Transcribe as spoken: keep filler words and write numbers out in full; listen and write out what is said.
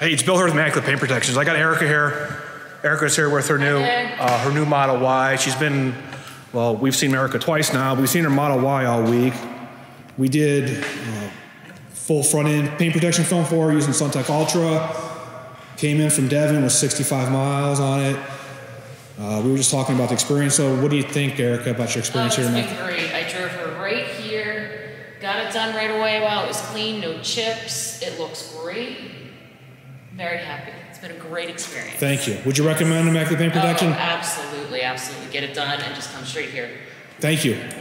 Hey, it's Bill here with Immaculate Paint Protections. I got Erica here. Erica's here with her new, uh, her new Model Y. She's been, well, we've seen Erica twice now, but we've seen her Model Y all week. We did uh, full front end paint protection film for her using SunTek Ultra. Came in from Devon with sixty-five miles on it. Uh, we were just talking about the experience. So what do you think, Erica, about your experience oh, here? It's been great. I drove her right here, got it done right away while it was clean, no chips. It looks great. Very happy. It's been a great experience. Thank you. Would you recommend Immaculate Paint Protection? Oh, absolutely, absolutely. Get it done and just come straight here. Thank you.